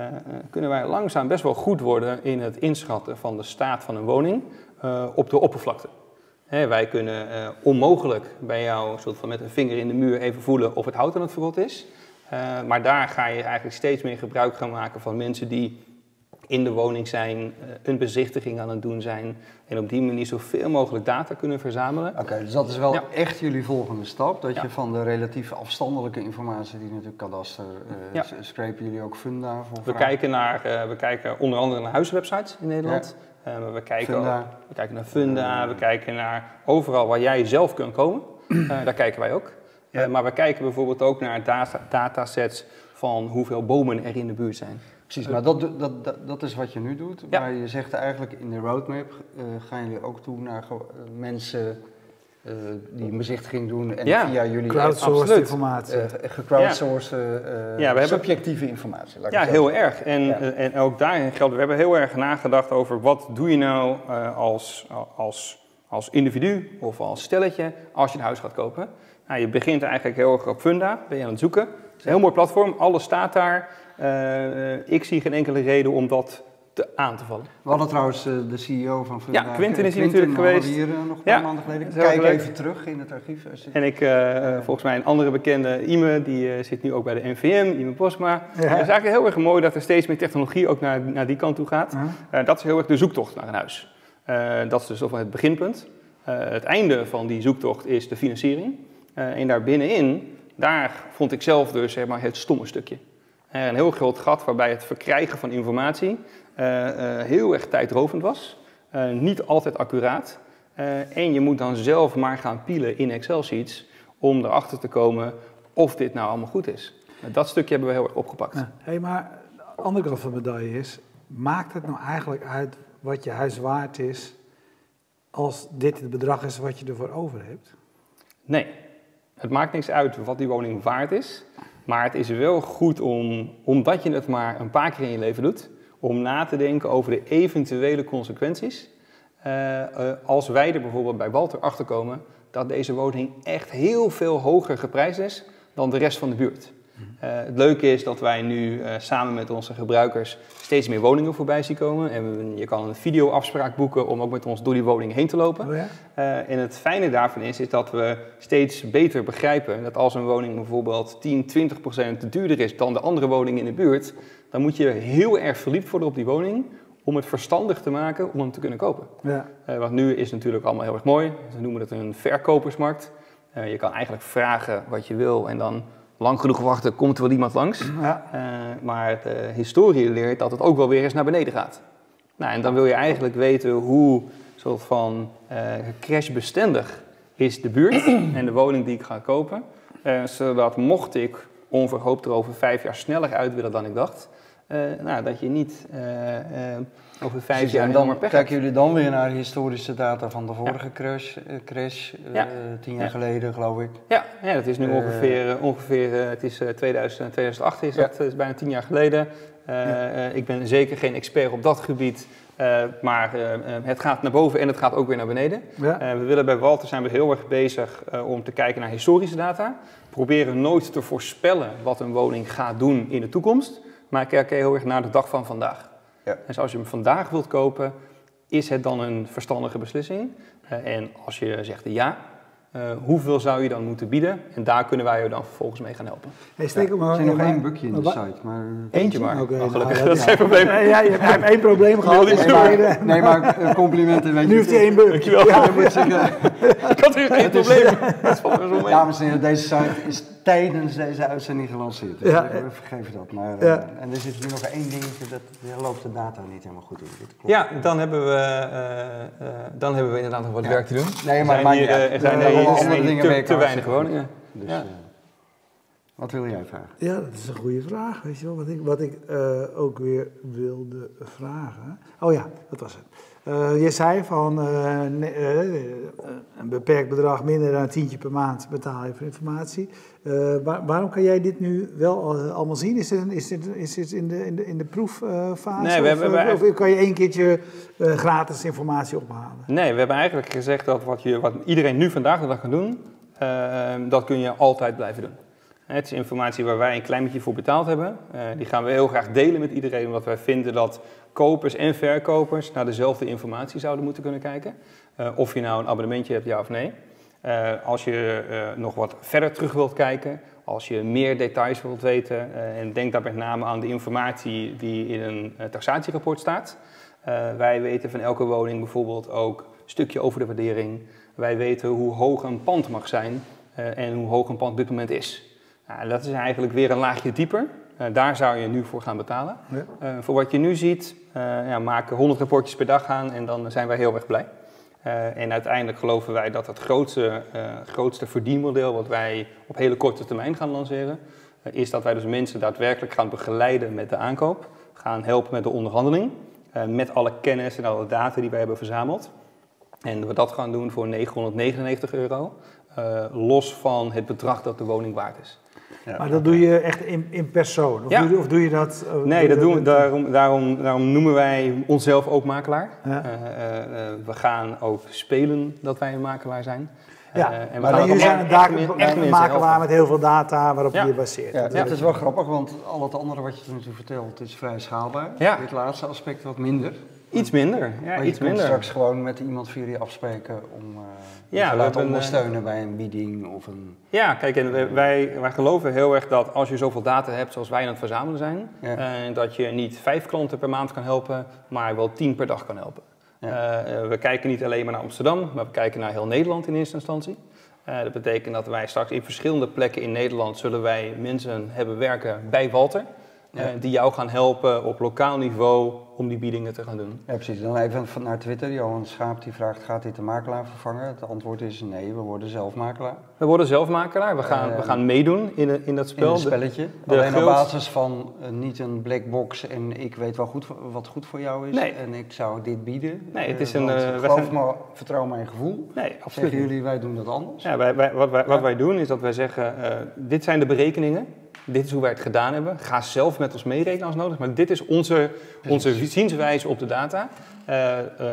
kunnen wij langzaam best wel goed worden in het inschatten van de staat van een woning uh, op de oppervlakte. Hè, wij kunnen uh, onmogelijk bij jou soort van met een vinger in de muur even voelen of het hout aan het verrot is. Uh, maar daar ga je eigenlijk steeds meer gebruik gaan maken van mensen die in de woning zijn, een bezichtiging aan het doen zijn en op die manier zoveel mogelijk data kunnen verzamelen. Oké, okay, dus dat is wel ja. echt jullie volgende stap, dat ja. je van de relatief afstandelijke informatie die natuurlijk kadaster, uh, ja. scrapen jullie ook Funda voor we kijken, naar, uh, we kijken onder andere naar huizenwebsites in Nederland, ja. uh, we, kijken ook, we kijken naar Funda, uh, we kijken naar overal waar jij zelf kunt komen, uh, daar kijken wij ook. Ja. Uh, maar we kijken bijvoorbeeld ook naar data, datasets van hoeveel bomen er in de buurt zijn. Precies, maar dat, dat, dat, dat is wat je nu doet. Ja. Maar je zegt eigenlijk in de roadmap uh, gaan jullie ook toe naar uh, mensen uh, die een bezichtiging doen en ja. via jullie crowdsourced informatie. Uh, gecrowdsourced uh, ja, we subjectieve hebben... informatie. Ja, heel zeggen. erg. En, ja. Uh, en ook daarin geldt, we hebben heel erg nagedacht over wat doe je nou uh, als, als, als individu of als stelletje als je een huis gaat kopen. Nou, je begint eigenlijk heel erg op Funda, ben je aan het zoeken. Het is een heel mooi platform, alles staat daar. Uh, ik zie geen enkele reden om dat te, aan te vallen. We hadden trouwens uh, de C E O van Funda. Ja, Quinten is hier natuurlijk geweest. Hier, uh, nog een paar ja, maanden geleden. Kijk even terug in het archief. En ik, uh, uh, volgens mij een andere bekende, Ime, die uh, zit nu ook bij de N V M, Ime Posma. Het ja. uh, is eigenlijk heel erg mooi dat er steeds meer technologie ook naar, naar die kant toe gaat. Uh. Uh, dat is heel erg de zoektocht naar een huis. Uh, dat is dus het beginpunt. Uh, het einde van die zoektocht is de financiering. Uh, en daar binnenin, daar vond ik zelf dus zeg maar, het stomme stukje. Uh, een heel groot gat waarbij het verkrijgen van informatie uh, uh, heel erg tijdrovend was. Uh, niet altijd accuraat. Uh, en je moet dan zelf maar gaan pielen in Excel-sheets om erachter te komen of dit nou allemaal goed is. Uh, dat stukje hebben we heel erg opgepakt. Ja. Hey, maar de andere kant van de medaille is, maakt het nou eigenlijk uit wat je huis waard is als dit het bedrag is wat je ervoor over hebt? Nee, het maakt niks uit wat die woning waard is. Maar het is wel goed om, omdat je het maar een paar keer in je leven doet, om na te denken over de eventuele consequenties. Uh, als wij er bijvoorbeeld bij Walter achterkomen dat deze woning echt heel veel hoger geprijsd is dan de rest van de buurt. Uh, het leuke is dat wij nu uh, samen met onze gebruikers steeds meer woningen voorbij zien komen. En je kan een videoafspraak boeken om ook met ons door die woning heen te lopen. Oh ja? uh, en het fijne daarvan is, is dat we steeds beter begrijpen dat als een woning bijvoorbeeld tien, twintig procent duurder is dan de andere woning in de buurt, dan moet je heel erg verliefd worden op die woning om het verstandig te maken om hem te kunnen kopen. Ja. Uh, want nu is het natuurlijk allemaal heel erg mooi. We noemen dat een verkopersmarkt. Uh, je kan eigenlijk vragen wat je wil en dan lang genoeg wachten, komt er wel iemand langs. Ja. Uh, maar de historie leert dat het ook wel weer eens naar beneden gaat. Nou, en dan wil je eigenlijk weten hoe soort van uh, crashbestendig is de buurt en de woning die ik ga kopen. Uh, zodat mocht ik onverhoopt er over vijf jaar sneller uit willen dan ik dacht, Uh, nou, dat je niet uh, uh, over vijf dus jaar en dan maar pech kijken jullie dan weer naar de historische data van de vorige ja. crash, uh, crash uh, ja. tien jaar ja. geleden, geloof ik. Ja, ja dat is nu uh, ongeveer, ongeveer uh, het is uh, tweeduizend, tweeduizend acht, is ja. dat is bijna tien jaar geleden. Uh, ja. uh, ik ben zeker geen expert op dat gebied, uh, maar uh, het gaat naar boven en het gaat ook weer naar beneden. Ja. Uh, we willen bij Walter zijn we heel erg bezig uh, om te kijken naar historische data. Proberen nooit te voorspellen wat een woning gaat doen in de toekomst. Maar ik kijk heel erg naar de dag van vandaag. Ja. Dus als je hem vandaag wilt kopen, is het dan een verstandige beslissing? Uh, en als je zegt ja, uh, hoeveel zou je dan moeten bieden? En daar kunnen wij je dan vervolgens mee gaan helpen. Hey, steek ja. maar, er zijn nog één bukje in de maar, site. Maar... Eentje maar. Okay, oh, gelukkig, nou, dat is geen ja. probleem. Ja, ja, je hebt ja. één probleem gehad. Nee, maar, nee, maar complimenten. Weet nu heeft hij één buk. Dankjewel. Ja, dan moet zeggen, ik had hier geen probleem. Dames en heren, deze site is... tijdens deze uitzending gelanceerd. Dus ja. We vergeven dat. Maar, ja. uh, en er zit nu nog één dingetje, dat loopt de data niet helemaal goed in. Ja, dan hebben we, uh, uh, dan hebben we inderdaad nog wat ja. werk te doen. Nee, maar zijn hier, ja, er zijn er andere dingen te, te weinig woningen. Dus, ja. uh, wat wil jij vragen? Ja, dat is een goede vraag. Weet je wel. Wat ik, wat ik uh, ook weer wilde vragen. Oh ja, dat was het. Uh, je zei van uh, ne, uh, een beperkt bedrag, minder dan een tientje per maand betaal je voor informatie. Uh, waar, waarom kan jij dit nu wel uh, allemaal zien? Is dit, een, is dit, is dit in, de, in, de, in de proeffase? Nee, we hebben, of, we hebben, of kan je één keertje uh, gratis informatie ophalen? Nee, we hebben eigenlijk gezegd dat wat, je, wat iedereen nu vandaag de dag kan doen, uh, dat kun je altijd blijven doen. Het is informatie waar wij een klein beetje voor betaald hebben. Uh, die gaan we heel graag delen met iedereen, omdat wij vinden dat kopers en verkopers naar dezelfde informatie zouden moeten kunnen kijken. Uh, of je nou een abonnementje hebt, ja of nee. Uh, als je uh, nog wat verder terug wilt kijken, als je meer details wilt weten, uh, en denk daar met name aan de informatie die in een uh, taxatierapport staat. Uh, wij weten van elke woning bijvoorbeeld ook een stukje over de waardering. Wij weten hoe hoog een pand mag zijn uh, en hoe hoog een pand op dit moment is. Nou, dat is eigenlijk weer een laagje dieper. Uh, daar zou je nu voor gaan betalen. Ja. Uh, voor wat je nu ziet, uh, ja, maken honderd rapportjes per dag aan en dan zijn wij heel erg blij. Uh, en uiteindelijk geloven wij dat het grootste, uh, grootste verdienmodel wat wij op hele korte termijn gaan lanceren, uh, is dat wij dus mensen daadwerkelijk gaan begeleiden met de aankoop, gaan helpen met de onderhandeling, uh, met alle kennis en alle data die wij hebben verzameld. En we dat gaan doen voor negenhonderdnegenennegentig euro, uh, los van het bedrag dat de woning waard is. Ja, maar dat doe je echt in, in persoon? Of, ja. doe, of doe je dat... Nee, doe dat doen we, daarom, daarom, daarom noemen wij onszelf ook makelaar. Ja. Uh, uh, uh, we gaan ook spelen dat wij een makelaar zijn. Ja, uh, en maar jullie zijn een, echt, echt, echt een makelaar met heel veel data waarop ja. je je baseert. Ja, dat ja. is wel grappig, want al het andere wat je nu vertelt is vrij schaalbaar. Ja. Dit laatste aspect wat minder. Iets minder, ja, maar je iets kunt minder. Straks gewoon met iemand via die afspreken om uh, ja, te laten ondersteunen uh, bij een bieding of een... Ja, kijk, en wij, wij geloven heel erg dat als je zoveel data hebt zoals wij aan het verzamelen zijn, ja. uh, dat je niet vijf klanten per maand kan helpen, maar wel tien per dag kan helpen. Ja. Uh, we kijken niet alleen maar naar Amsterdam, maar we kijken naar heel Nederland in eerste instantie. Uh, dat betekent dat wij straks in verschillende plekken in Nederland zullen wij mensen hebben werken bij Walter. Ja. Uh, die jou gaan helpen op lokaal niveau om die biedingen te gaan doen. Ja, precies. Dan even naar Twitter. Johan Schaap die vraagt, gaat dit de makelaar vervangen? Het antwoord is nee, we worden zelf makelaar. We worden zelf makelaar. We gaan, uh, we gaan meedoen in, de, in dat spel. In het spelletje. De, Alleen de op basis van uh, niet een black box en ik weet wel goed wat goed voor jou is. Nee. En ik zou dit bieden. Nee, het is uh, een... Uh, geloof gaan... maar, vertrouw mijn gevoel. Nee, absoluut. Zeggen jullie, wij doen dat anders. Ja, wij, wij, wat, wij, wat wij doen is dat wij zeggen, uh, dit zijn de berekeningen. Dit is hoe wij het gedaan hebben. Ga zelf met ons meerekenen als nodig. Maar dit is onze, onze zienswijze op de data. Uh, uh,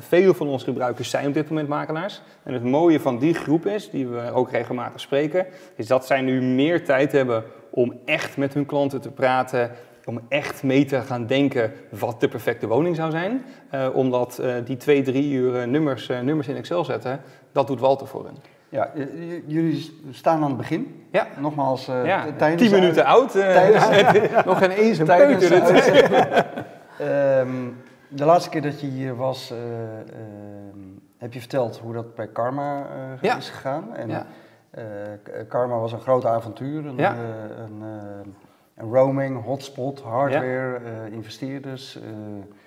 veel van onze gebruikers zijn op dit moment makelaars. En het mooie van die groep is, die we ook regelmatig spreken, is dat zij nu meer tijd hebben om echt met hun klanten te praten. Om echt mee te gaan denken wat de perfecte woning zou zijn. Uh, omdat uh, die twee, drie uur nummers, uh, nummers in Excel zetten, dat doet Walter voor hen. Ja, jullie staan aan het begin. Ja. Nogmaals, uh, ja. tijdens... tien minuten oud. Uh, tijdens, uh, nog geen eens een tijdens peuter. Uh, de laatste keer dat je hier was, uh, uh, heb je verteld hoe dat bij Karma uh, ja. is gegaan. En, ja. uh, Karma was een groot avontuur. Een, ja. uh, een, uh, een roaming, hotspot, hardware, ja. uh, investeerders, uh,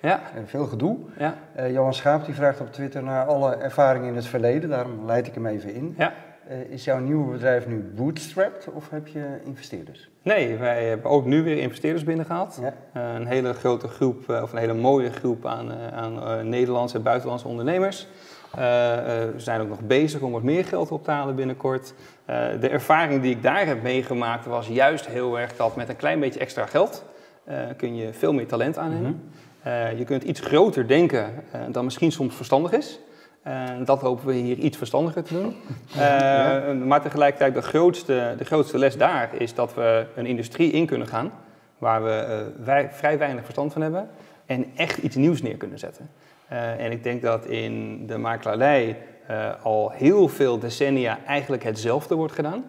ja. uh, veel gedoe. Ja. Uh, Johan Schaap die vraagt op Twitter naar alle ervaringen in het verleden, daarom leid ik hem even in. Ja. Uh, is jouw nieuwe bedrijf nu bootstrapped of heb je investeerders? Nee, wij hebben ook nu weer investeerders binnengehaald. Ja. Uh, een hele grote groep, uh, of een hele mooie groep aan, uh, aan uh, Nederlandse en buitenlandse ondernemers. Uh, uh, we zijn ook nog bezig om wat meer geld op te halen binnenkort. Uh, de ervaring die ik daar heb meegemaakt was juist heel erg dat met een klein beetje extra geld uh, kun je veel meer talent aannemen. Mm-hmm. uh, je kunt iets groter denken uh, dan misschien soms verstandig is. Uh, dat hopen we hier iets verstandiger te doen. Uh, ja. Maar tegelijkertijd de grootste, de grootste les daar is dat we een industrie in kunnen gaan waar we uh, wij, vrij weinig verstand van hebben en echt iets nieuws neer kunnen zetten. Uh, en ik denk dat in de makelaarij uh, al heel veel decennia eigenlijk hetzelfde wordt gedaan.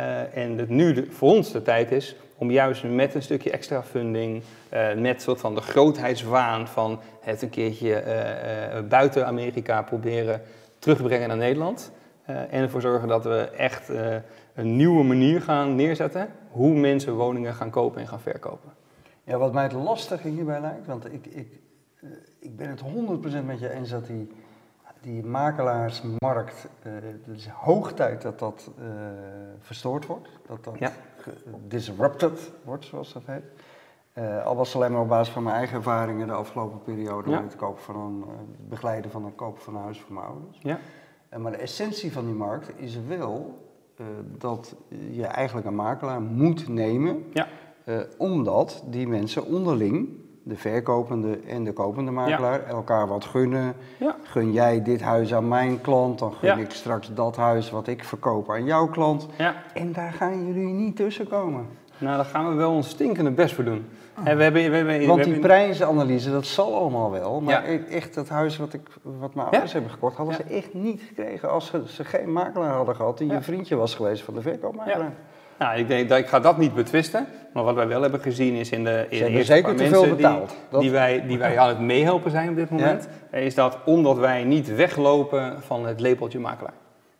Uh, en dat nu de, voor ons de tijd is om juist met een stukje extra funding, uh, met soort van de grootheidswaan van het een keertje uh, uh, buiten Amerika proberen terug te brengen naar Nederland. Uh, en ervoor zorgen dat we echt uh, een nieuwe manier gaan neerzetten hoe mensen woningen gaan kopen en gaan verkopen. Ja, wat mij het lastige hierbij lijkt, want ik, ik, uh, ik ben het honderd procent met je eens dat die, die makelaarsmarkt, uh, het is hoog tijd dat dat uh, verstoord wordt. Dat dat... Ja. Disrupted wordt, zoals dat heet. Uh, al was het alleen maar op basis van mijn eigen ervaringen de afgelopen periode... Ja. Met het kopen van een, het begeleiden van het kopen van een huis voor mijn ouders. Ja. Uh, maar de essentie van die markt is wel uh, dat je eigenlijk een makelaar moet nemen... Ja. Uh, omdat die mensen onderling, de verkopende en de kopende makelaar... Ja. Elkaar wat gunnen. Ja. Gun jij dit huis aan mijn klant, dan gun ja. ik straks dat huis wat ik verkoop aan jouw klant. Ja. En daar gaan jullie niet tussen komen. Nou, daar gaan we wel ons stinkende best voor doen. Oh. En we hebben, we hebben, want die prijsanalyse, dat zal allemaal wel. Maar ja. echt dat huis wat, ik, wat mijn ouders ja. hebben gekocht, hadden ja. ze echt niet gekregen... als ze, ze geen makelaar hadden gehad die ja. je vriendje was geweest van de verkoopmakelaar. Ja. Nou, ik, denk, ik ga dat niet betwisten, maar wat wij wel hebben gezien is in de, in de eerste zeker paar te mensen veel betaald. Die, dat... die, wij, die wij aan het meehelpen zijn op dit moment, ja. is dat omdat wij niet weglopen van het labeltje makelaar.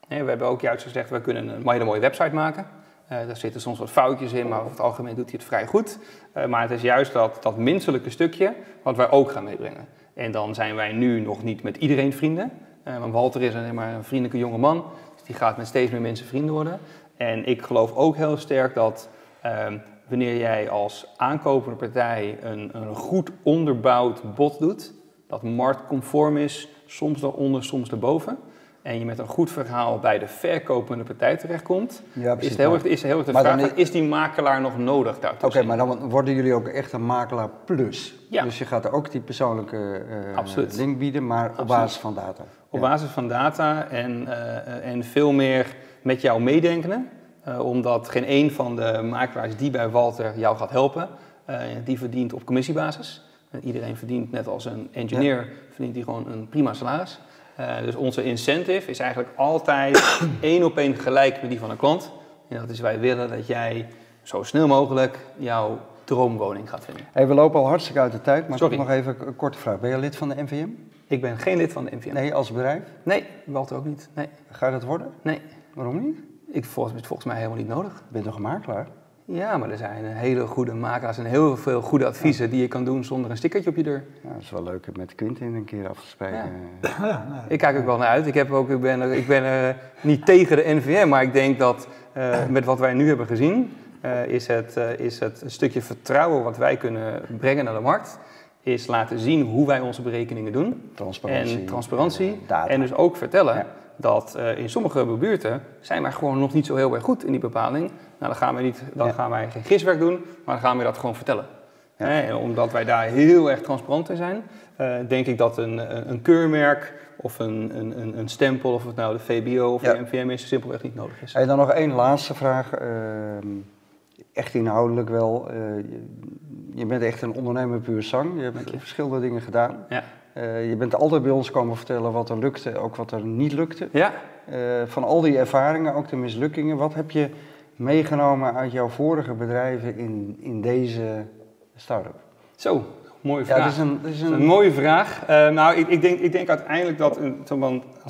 We hebben ook juist gezegd, we kunnen een hele mooie website maken. Uh, daar zitten soms wat foutjes in, maar over het algemeen doet hij het vrij goed. Uh, maar het is juist dat, dat menselijke stukje wat wij ook gaan meebrengen. En dan zijn wij nu nog niet met iedereen vrienden. Uh, want Walter is een, maar een vriendelijke jonge man, dus die gaat met steeds meer mensen vrienden worden. En ik geloof ook heel sterk dat uh, wanneer jij als aankopende partij een, een goed onderbouwd bod doet, dat marktconform is, soms daaronder, soms daarboven, en je met een goed verhaal bij de verkopende partij terechtkomt, ja, precies, is het heel erg, is heel erg de maar vraag, dan is die makelaar nog nodig daartoe? Oké, maar dan worden jullie ook echt een makelaar plus. Ja. Dus je gaat er ook die persoonlijke uh, link bieden, maar Absoluut. op basis van data. Op ja. basis van data en, uh, en veel meer... met jou meedenken, uh, omdat geen één van de makelaars die bij Walter jou gaat helpen, uh, die verdient op commissiebasis. En iedereen verdient, net als een engineer, ja. verdient die gewoon een prima salaris. Uh, dus onze incentive is eigenlijk altijd één op één gelijk met die van een klant. En dat is, wij willen dat jij zo snel mogelijk jouw droomwoning gaat vinden. Hey, we lopen al hartstikke uit de tijd, maar Sorry. ik heb nog even een korte vraag. Ben je lid van de N V M? Ik ben geen lid van de N V M. Nee, als bedrijf? Nee, Walter ook niet. Nee. Ga je dat worden? Nee. Waarom niet? Ik volgens, het volgens mij helemaal niet nodig. Je bent toch een makelaar? Ja, maar er zijn hele goede makelaars en heel veel goede adviezen ja. die je kan doen zonder een stickertje op je deur. Ja, dat is wel leuk met Quinten een keer af te spreken. Ja. Ja, nou, ik kijk ook wel naar uit. Ik, heb ook, ik ben, ik ben uh, niet tegen de N V M, maar ik denk dat uh, met wat wij nu hebben gezien, uh, is, het, uh, is het een stukje vertrouwen wat wij kunnen brengen naar de markt. Is laten zien hoe wij onze berekeningen doen. Transparantie. En transparantie. En, data. En dus ook vertellen... Ja. dat uh, in sommige buurten zijn wij gewoon nog niet zo heel erg goed in die bepaling. Nou, dan gaan wij, niet, dan ja. gaan wij geen giswerk doen, maar dan gaan we dat gewoon vertellen. Ja. En omdat wij daar heel erg transparant in zijn, uh, denk ik dat een, een keurmerk of een, een, een stempel, of het nou de V B O of ja. de N V M is, simpelweg niet nodig is. En dan nog één laatste vraag, uh, echt inhoudelijk wel. Uh, je bent echt een ondernemer puur zang, je hebt je. verschillende dingen gedaan. Ja. Uh, je bent altijd bij ons komen vertellen wat er lukte, ook wat er niet lukte. Ja. Uh, van al die ervaringen, ook de mislukkingen, wat heb je meegenomen uit jouw vorige bedrijven in, in deze start-up? Zo, mooie vraag. Ja, dat is een, dat is een... een mooie vraag. Uh, nou, ik, ik, denk, ik denk uiteindelijk dat, een, als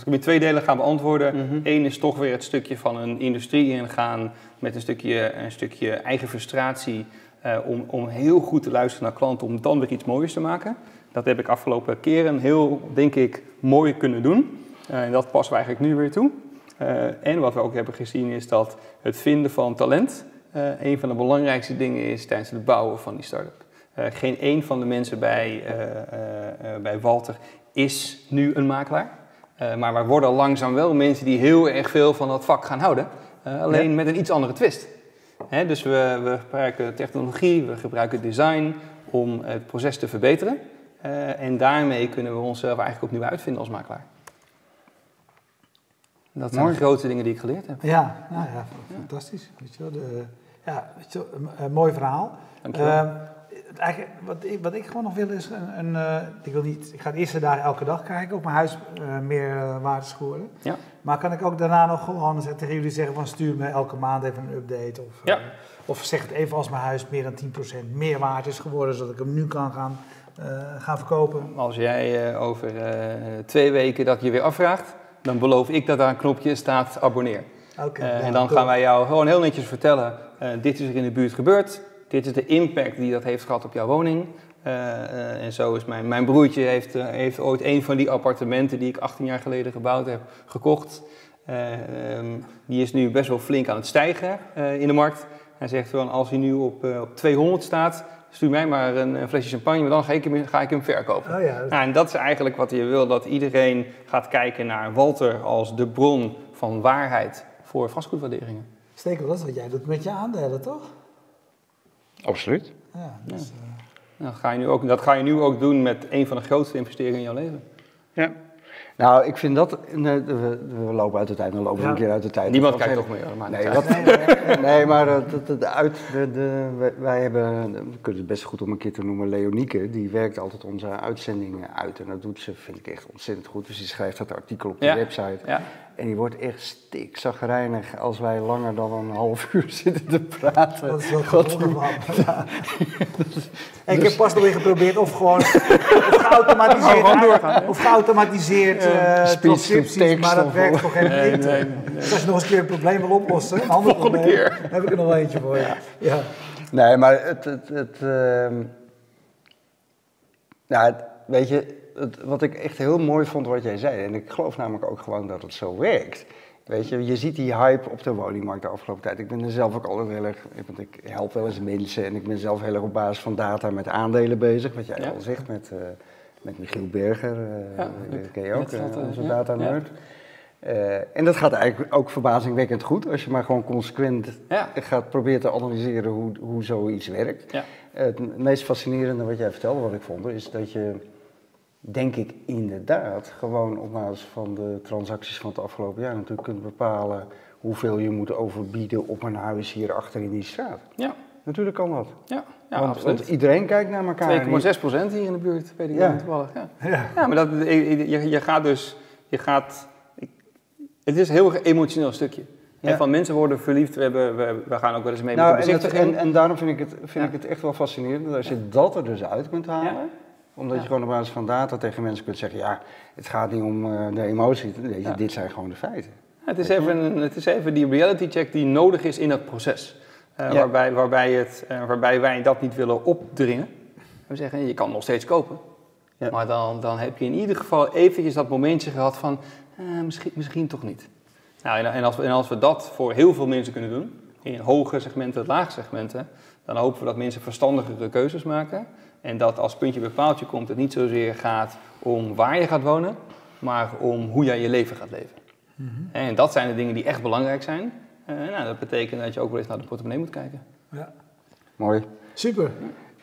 ik hem in twee delen ga beantwoorden, mm-hmm. één is toch weer het stukje van een industrie ingaan met een stukje, een stukje eigen frustratie, uh, om, om heel goed te luisteren naar klanten, om dan weer iets moois te maken. Dat heb ik afgelopen keren heel, denk ik, mooi kunnen doen. En dat passen we eigenlijk nu weer toe. Uh, en wat we ook hebben gezien is dat het vinden van talent uh, een van de belangrijkste dingen is tijdens het bouwen van die start-up. Uh, geen één van de mensen bij, uh, uh, uh, bij Walter is nu een makelaar. Uh, maar wij worden langzaam wel mensen die heel erg veel van dat vak gaan houden. Uh, alleen ja. met een iets andere twist. Hè, dus we, we gebruiken technologie, we gebruiken design om het proces te verbeteren. Uh, en daarmee kunnen we onszelf eigenlijk opnieuw uitvinden als makelaar. Dat zijn Mooi. de grote dingen die ik geleerd heb. Ja, nou ja, fantastisch. Weet je wel, de, ja, weet je wel, een, een mooi verhaal. Dank je wel. Uh, Eigenlijk, wat, ik, wat ik gewoon nog wil is, een, een, uh, ik, wil niet, ik ga de eerste dagen elke dag kijken, op mijn huis uh, meer uh, waarde scoren. Ja. Maar kan ik ook daarna nog gewoon tegen jullie zeggen van stuur me elke maand even een update. Of, ja. uh, of zeg het even als mijn huis meer dan tien procent meer waard is geworden, zodat ik hem nu kan gaan, uh, gaan verkopen. Als jij uh, over uh, twee weken dat je weer afvraagt, dan beloof ik dat daar een knopje staat abonneer. Okay, uh, ja, en dan cool. gaan wij jou gewoon heel netjes vertellen, uh, dit is er in de buurt gebeurd. Dit is de impact die dat heeft gehad op jouw woning. Uh, uh, en zo is mijn, mijn broertje heeft, uh, heeft ooit een van die appartementen die ik achttien jaar geleden gebouwd heb, gekocht. Uh, um, die is nu best wel flink aan het stijgen uh, in de markt. Hij zegt van als hij nu op, uh, op tweehonderd staat, stuur mij maar een, een flesje champagne, maar dan ga ik hem, ga ik hem verkopen. Oh ja. Nou, en dat is eigenlijk wat je wil, dat iedereen gaat kijken naar Walter als de bron van waarheid voor vastgoedwaarderingen. Stekel, dat is wat jij doet met je aandelen, toch? Absoluut. Ja, dus, ja. Uh... Dat, ga je nu ook, dat ga je nu ook doen met een van de grootste investeringen in jouw leven. Ja. Nou, ik vind dat... Nee, we, we lopen uit de tijd, dan lopen we ja. een keer uit de tijd. Niemand kijkt nog meer. Maar nee, wat, nee, maar de, de, de, uit, de, de, wij hebben... We kunnen het best goed om een keer te noemen. Leonieke, die werkt altijd onze uitzendingen uit. En dat doet ze, vind ik echt ontzettend goed. Dus die schrijft dat artikel op de ja. website. Ja. En die wordt echt stikzagrijnig als wij langer dan een half uur zitten te praten. Dat is wel geworden, man. Ja. Dus, en ik heb pas nog weer geprobeerd of gewoon geautomatiseerd... Oh, of geautomatiseerd uh, transcripties, maar dat werkt voor geen nee, eten. Nee, nee, nee. Dus als je nog eens een keer een probleem wil oplossen, een ander volgende probleem, keer. Dan heb ik er nog eentje voor je. Ja. Ja. Nee, maar het... het, het uh, nou, het, weet je... Het, wat ik echt heel mooi vond wat jij zei, en ik geloof namelijk ook gewoon dat het zo werkt. Weet je, je ziet die hype op de woningmarkt de afgelopen tijd. Ik ben er zelf ook altijd heel erg, want ik help wel eens mensen en ik ben zelf heel erg op basis van data met aandelen bezig. Wat jij ja. al zegt met, uh, met Michiel Berger, uh, ja, dat ken je ook, uh, onze data nerd. Ja. Uh, en dat gaat eigenlijk ook verbazingwekkend goed, als je maar gewoon consequent ja. gaat proberen te analyseren hoe, hoe zoiets werkt. Ja. Uh, het meest fascinerende wat jij vertelde, wat ik vond, is dat je... denk ik inderdaad, gewoon op basis van de transacties van het afgelopen jaar... natuurlijk kunt bepalen hoeveel je moet overbieden op een huis hierachter in die straat. Ja. Natuurlijk kan dat. Ja, ja want, absoluut. Want iedereen kijkt naar elkaar. twee komma zes procent hier in de buurt, weet ik ja. niet. Ja. Ja. ja, maar dat, je, je gaat dus... Je gaat, het is een heel emotioneel stukje. Ja. En van mensen worden verliefd, we, hebben, we, we gaan ook wel eens mee nou, met de bezichtiging. En, en, en daarom vind ik het, vind ja. ik het echt wel fascinerend, dat als je ja. dat er dus uit kunt halen... Ja. Omdat ja. je gewoon op basis van data tegen mensen kunt zeggen... ja, het gaat niet om uh, de emotie, nee, ja. dit zijn gewoon de feiten. Ja, het, is even, het is even die reality check die nodig is in dat proces. Uh, ja. waarbij, waarbij, het, uh, waarbij wij dat niet willen opdringen. We zeggen, je kan nog steeds kopen. Ja. Maar dan, dan heb je in ieder geval eventjes dat momentje gehad van... Uh, misschien, misschien toch niet. Nou, en, en, als we, en als we dat voor heel veel mensen kunnen doen... in hoge segmenten, lage segmenten... dan hopen we dat mensen verstandigere keuzes maken... En dat als puntje bij paaltje komt, het niet zozeer gaat om waar je gaat wonen, maar om hoe jij je leven gaat leven. Mm-hmm. En dat zijn de dingen die echt belangrijk zijn. Uh, nou, dat betekent dat je ook wel eens naar de portemonnee moet kijken. Ja. Mooi. Super.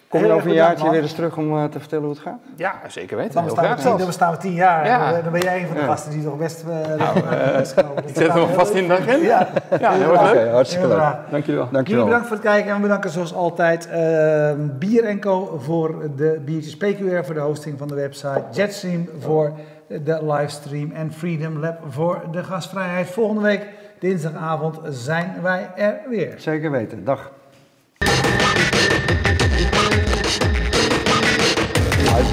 Kom je over een jaartje man. weer eens terug om uh, te vertellen hoe het gaat? Ja, zeker weten. Dan bestaan we, we staan tien jaar. Ja. Dan ben jij een van de gasten die nog best... Uh, nou, uh, best komen. Dus ik zet hem vast in de agenda. Ja, ja, heel erg leuk. Okay, hartstikke leuk. Dank jullie wel. Jullie bedankt voor het kijken. En we bedanken zoals altijd uh, Bier en Co voor de biertjes. P Q R voor de hosting van de website. Jetstream voor de livestream. En Freedom Lab voor de gastvrijheid. Volgende week, dinsdagavond, zijn wij er weer. Zeker weten. Dag.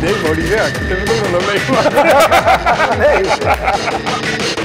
Demo die werkt, ik heb het ook nog meegemaakt. Nee.